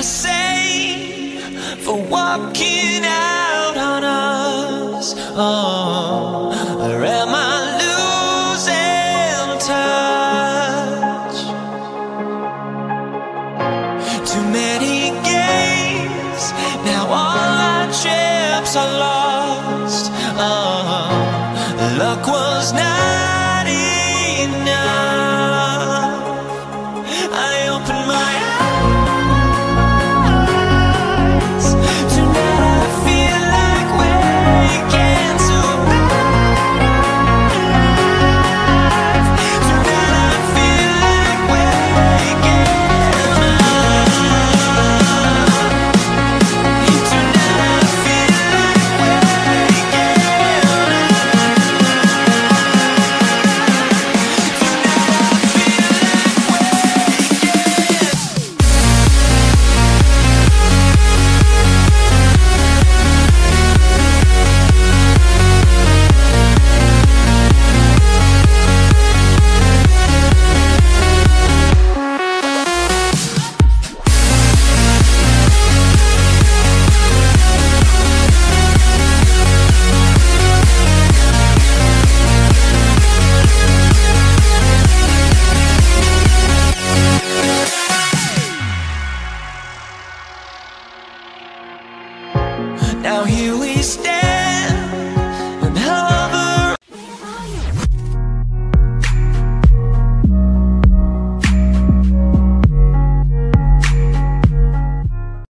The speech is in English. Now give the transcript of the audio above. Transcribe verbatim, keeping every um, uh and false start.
I say for walking out on us? Oh, or am I losing touch? Too many games, now all our chips are lost. Oh, luck was not enough. I opened my eyes. Now here we stand.